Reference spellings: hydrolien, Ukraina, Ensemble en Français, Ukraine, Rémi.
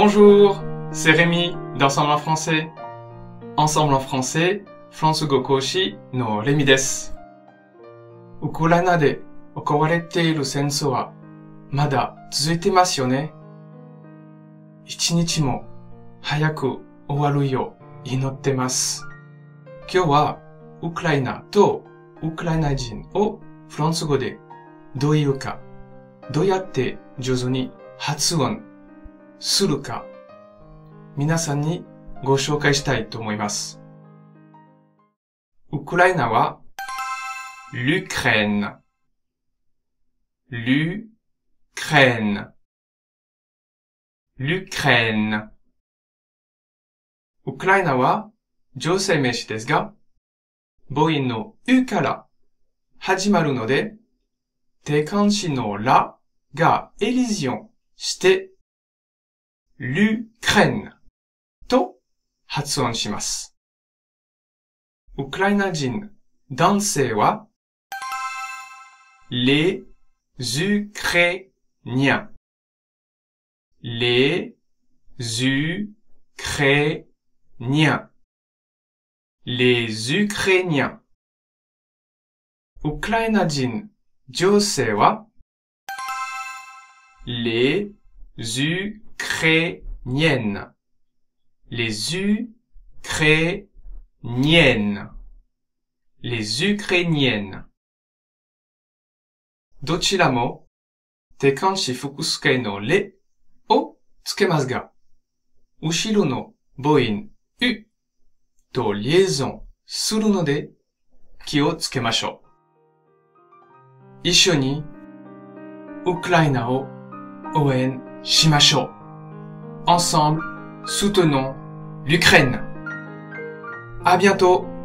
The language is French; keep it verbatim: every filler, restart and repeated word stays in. Bonjour, c'est Rémi d'Ensemble en Français. Ensemble en Français, Fransugo Koushi no Rémi desu. Ukurana de okowareteiru senso wa mada tsuzuitemasu yo ne. Ichinichi mo hayaku owaru yo inottemasu. Kyou wa Ukraina to Ukrainajin o Fransugo de douiu ka, douyatte jouzu ni hatsuon suru ka, minasan ni go shoukai shitai to omoimasu. Ukraina wa l'Ukraine, l'Ukraine, l'Ukraine. Ukraina wa jousei meishi desu ga, boin no u kara hajimaru no de, te kanshi no la ga elision shite l'Ukraine to hatsuon shimasu. Ukrainajin dansei wa les Ukrainiens, les Ukrainiens, les Ukrainiens. Ukrainajin jousei wa les Ukrainiennes, les Ukrainiennes, les Ukrainiennes. Dochira mo te kanshi fukusukai no le o tsukemasu ga, ushiro no boin u to liaison suru no de ki o tsukemashou. Issho ni Ukraina o ouen shimashou. Ensemble, soutenons l'Ukraine. À bientôt.